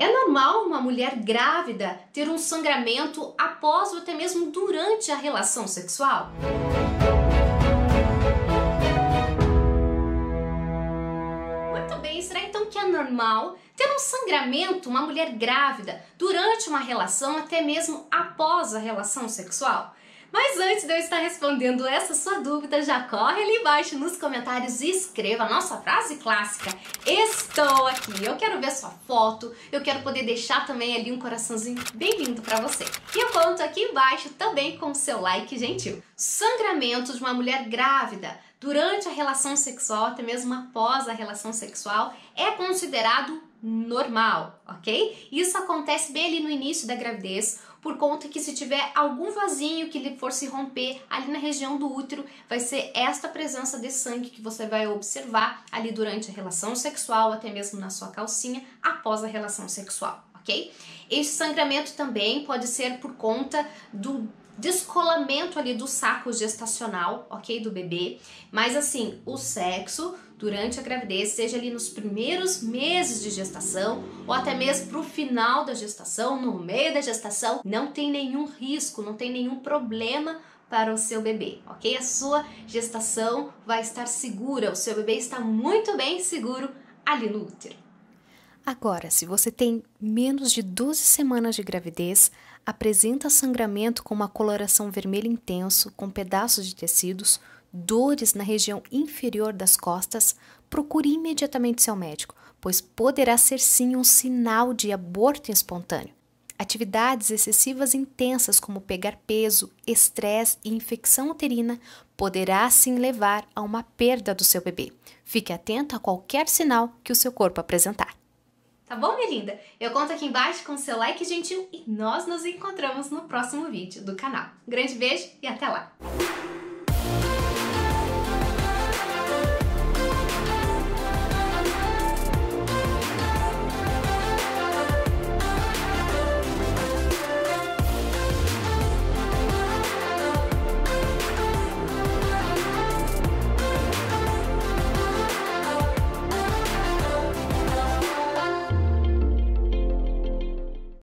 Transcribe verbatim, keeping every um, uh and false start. É normal uma mulher grávida ter um sangramento após ou até mesmo durante a relação sexual? Muito bem, será então que é normal ter um sangramento, uma mulher grávida, durante uma relação, até mesmo após a relação sexual? Mas antes de eu estar respondendo essa sua dúvida, já corre ali embaixo nos comentários e escreva a nossa frase clássica: estou aqui. Eu quero ver sua foto, eu quero poder deixar também ali um coraçãozinho bem lindo pra você. E eu conto aqui embaixo também com o seu like gentil. Sangramento de uma mulher grávida durante a relação sexual, até mesmo após a relação sexual, é considerado normal, ok? Isso acontece bem ali no início da gravidez, por conta que se tiver algum vasinho que ele for se romper ali na região do útero, vai ser esta presença de sangue que você vai observar ali durante a relação sexual, até mesmo na sua calcinha, após a relação sexual, ok? Esse sangramento também pode ser por conta do descolamento ali do saco gestacional, ok? Do bebê, mas assim, o sexo durante a gravidez, seja ali nos primeiros meses de gestação ou até mesmo pro final da gestação, no meio da gestação, não tem nenhum risco, não tem nenhum problema para o seu bebê, ok? A sua gestação vai estar segura, o seu bebê está muito bem seguro ali no útero. Agora, se você tem menos de doze semanas de gravidez, apresenta sangramento com uma coloração vermelha intenso, com pedaços de tecidos, dores na região inferior das costas, procure imediatamente seu médico, pois poderá ser sim um sinal de aborto espontâneo. Atividades excessivas intensas, como pegar peso, estresse e infecção uterina, poderá sim levar a uma perda do seu bebê. Fique atento a qualquer sinal que o seu corpo apresentar. Tá bom, minha linda? Eu conto aqui embaixo com seu like gentil e nós nos encontramos no próximo vídeo do canal. Um grande beijo e até lá!